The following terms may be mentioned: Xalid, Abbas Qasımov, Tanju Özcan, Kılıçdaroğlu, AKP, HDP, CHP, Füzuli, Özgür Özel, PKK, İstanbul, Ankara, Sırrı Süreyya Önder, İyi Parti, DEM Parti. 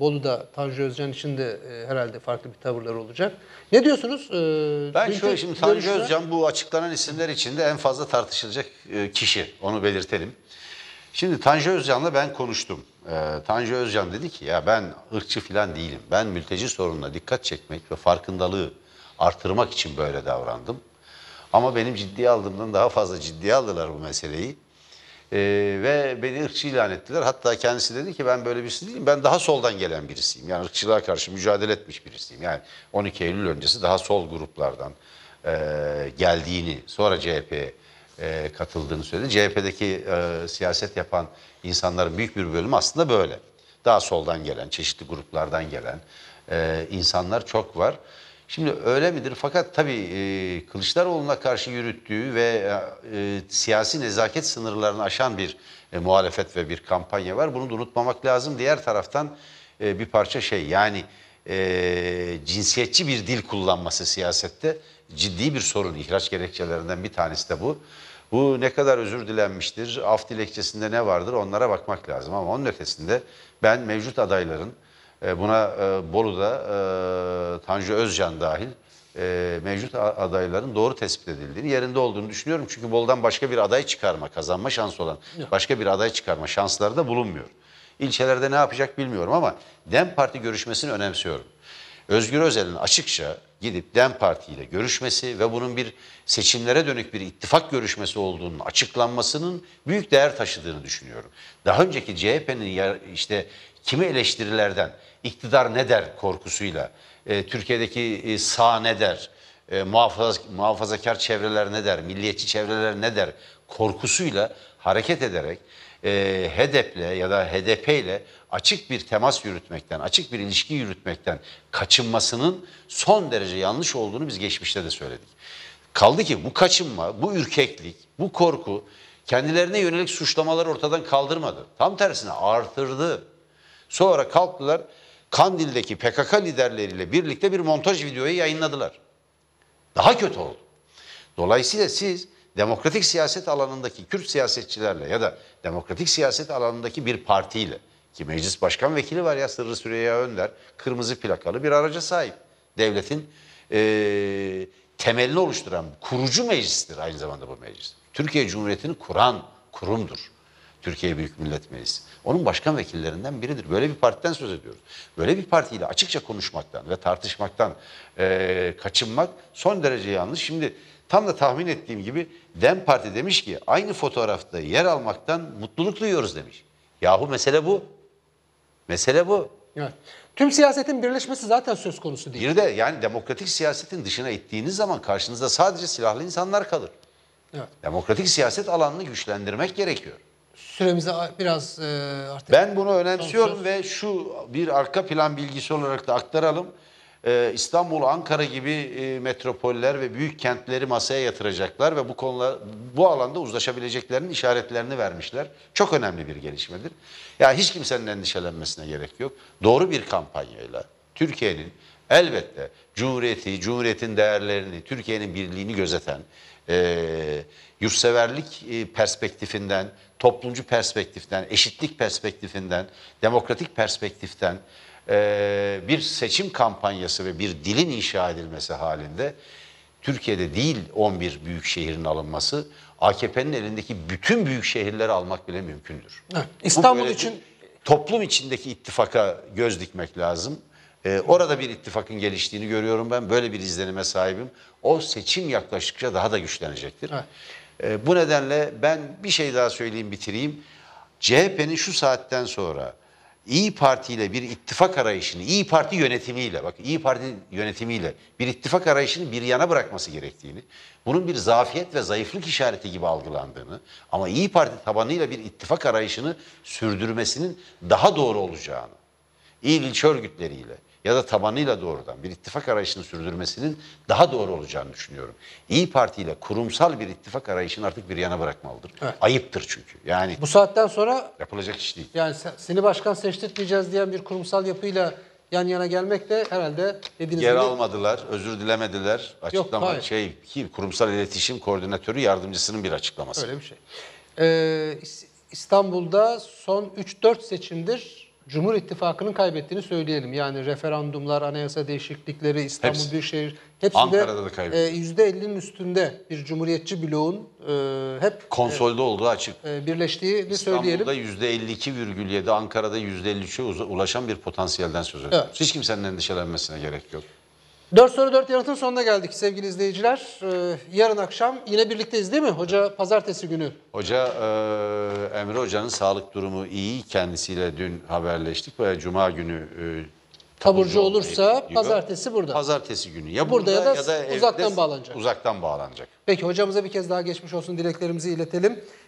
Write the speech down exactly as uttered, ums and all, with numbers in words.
Bolu'da Tanju Özcan için de e, herhalde farklı bir tavırlar olacak. Ne diyorsunuz? E, ben şöyle, şimdi Tanju Özcan bu açıklanan isimler içinde en fazla tartışılacak e, kişi. Onu belirtelim. Şimdi Tanju Özcan'la ben konuştum. E, Tanju Özcan dedi ki ya ben ırkçı falan değilim. Ben mülteci sorununa dikkat çekmek ve farkındalığı artırmak için böyle davrandım. Ama benim ciddiye aldığımdan daha fazla ciddiye aldılar bu meseleyi. Ee, ve beni ırkçı ilan ettiler. Hatta kendisi dedi ki ben böyle birisi değilim. Ben daha soldan gelen birisiyim. Yani ırkçılığa karşı mücadele etmiş birisiyim. Yani on iki Eylül öncesi daha sol gruplardan e, geldiğini, sonra C H P'ye e, katıldığını söyledi. C H P'deki e, siyaset yapan insanların büyük bir bölümü aslında böyle. Daha soldan gelen, çeşitli gruplardan gelen e, insanlar çok var. Şimdi öyle midir? Fakat tabii e, Kılıçdaroğlu'na karşı yürüttüğü ve e, siyasi nezaket sınırlarını aşan bir e, muhalefet ve bir kampanya var. Bunu da unutmamak lazım. Diğer taraftan e, bir parça şey, yani e, cinsiyetçi bir dil kullanması siyasette ciddi bir sorun. İhraç gerekçelerinden bir tanesi de bu. Bu ne kadar özür dilenmiştir, af dilekçesinde ne vardır, onlara bakmak lazım. Ama onun ötesinde ben mevcut adayların, buna e, Bolu'da e, Tanju Özcan dahil e, mevcut adayların doğru tespit edildiğini, yerinde olduğunu düşünüyorum. Çünkü Bolu'dan başka bir aday çıkarma, kazanma şansı olan başka bir aday çıkarma şansları da bulunmuyor. İlçelerde ne yapacak bilmiyorum ama DEM Parti görüşmesini önemsiyorum. Özgür Özel'in açıkça gidip DEM Parti ile görüşmesi ve bunun bir seçimlere dönük bir ittifak görüşmesi olduğunun açıklanmasının büyük değer taşıdığını düşünüyorum. Daha önceki C H P'nin işte kimi eleştirilerden, iktidar ne der korkusuyla, e, Türkiye'deki e, sağ ne der, e, muhafaza, muhafazakar çevreler ne der, milliyetçi çevreler ne der korkusuyla hareket ederek e, H D P'yle ya da H D P ile açık bir temas yürütmekten, açık bir ilişki yürütmekten kaçınmasının son derece yanlış olduğunu biz geçmişte de söyledik. Kaldı ki bu kaçınma, bu ürkeklik, bu korku kendilerine yönelik suçlamaları ortadan kaldırmadı. Tam tersine artırdı. Sonra kalktılar, Kandil'deki P K K liderleriyle birlikte bir montaj videoyu yayınladılar. Daha kötü oldu. Dolayısıyla siz demokratik siyaset alanındaki Kürt siyasetçilerle ya da demokratik siyaset alanındaki bir partiyle, ki meclis başkan vekili var ya, Sırrı Süreyya Önder, kırmızı plakalı bir araca sahip. Devletin e, temelini oluşturan kurucu meclistir aynı zamanda bu meclis. Türkiye Cumhuriyeti'ni kuran kurumdur. Türkiye Büyük Millet Meclisi. Onun başkan vekillerinden biridir. Böyle bir partiden söz ediyoruz. Böyle bir partiyle açıkça konuşmaktan ve tartışmaktan e, kaçınmak son derece yanlış. Şimdi tam da tahmin ettiğim gibi DEM Parti demiş ki aynı fotoğrafta yer almaktan mutluluk duyuyoruz demiş. Yahu mesele bu. Mesele bu. Evet. Tüm siyasetin birleşmesi zaten söz konusu değil. Bir de yani demokratik siyasetin dışına ittiğiniz zaman karşınızda sadece silahlı insanlar kalır. Evet. Demokratik siyaset alanını güçlendirmek gerekiyor. Süremizi biraz e, artık... Ben bunu önemsiyorum konuşuruz. Ve şu bir arka plan bilgisi olarak da aktaralım. Ee, İstanbul, Ankara gibi e, metropoller ve büyük kentleri masaya yatıracaklar ve bu konuda, bu alanda uzlaşabileceklerinin işaretlerini vermişler. Çok önemli bir gelişmedir. Ya hiç kimsenin endişelenmesine gerek yok. Doğru bir kampanyayla Türkiye'nin elbette Cumhuriyeti, Cumhuriyet'in değerlerini, Türkiye'nin birliğini gözeten, e, yurtseverlik perspektifinden, toplumcu perspektiften, eşitlik perspektifinden, demokratik perspektiften e, bir seçim kampanyası ve bir dilin inşa edilmesi halinde Türkiye'de değil on bir büyük şehrin alınması, A K P'nin elindeki bütün büyük şehirleri almak bile mümkündür. Evet, İstanbul için toplum içindeki ittifaka göz dikmek lazım. Ee, orada bir ittifakın geliştiğini görüyorum ben. Böyle bir izlenime sahibim. O seçim yaklaştıkça daha da güçlenecektir. Evet. Ee, bu nedenle ben bir şey daha söyleyeyim, bitireyim. C H P'nin şu saatten sonra İyi Parti ile bir ittifak arayışını, İyi Parti yönetimiyle, bak İyi Parti yönetimiyle bir ittifak arayışını bir yana bırakması gerektiğini, bunun bir zafiyet ve zayıflık işareti gibi algılandığını ama İyi Parti tabanıyla bir ittifak arayışını sürdürmesinin daha doğru olacağını, il ilçe örgütleriyle ya da tabanıyla doğrudan bir ittifak arayışını sürdürmesinin daha doğru olacağını düşünüyorum. İyi Parti ile kurumsal bir ittifak arayışını artık bir yana bırakmalıdır. Evet. Ayıptır çünkü. Yani bu saatten sonra yapılacak iş değil. Yani seni başkan seçtirtmeyeceğiz diyen bir kurumsal yapıyla yan yana gelmek de herhalde dediğiniz gibi. Yer almadılar, özür dilemediler. Açıklama Yok, şey ki kurumsal iletişim koordinatörü yardımcısının bir açıklaması. Öyle bir şey. Ee, İstanbul'da son üç dört seçimdir Cumhur İttifakı'nın kaybettiğini söyleyelim. Yani referandumlar, anayasa değişiklikleri, İstanbul Hepsi. Büyükşehir, hepsinde yüzde ellinin üstünde bir cumhuriyetçi bloğun e, hep konsolide e, olduğu açık. E, birleştiğini İstanbul'da söyleyelim. İstanbul'da yüzde elli iki virgül yedi, Ankara'da yüzde elli üçe ulaşan bir potansiyelden söz ediyoruz. Evet. Hiç kimsenin endişelenmesine gerek yok. dört soru dört yanıtın sonuna geldik sevgili izleyiciler. Ee, yarın akşam yine birlikteyiz değil mi? Hoca pazartesi günü. Hoca, e, Emre Hoca'nın sağlık durumu iyi. Kendisiyle dün haberleştik ve cuma günü e, taburcu, taburcu olursa diyor. Pazartesi burada. Pazartesi günü. Ya burada, burada ya da, ya da uzaktan evde, bağlanacak. Uzaktan bağlanacak. Peki hocamıza bir kez daha geçmiş olsun dileklerimizi iletelim.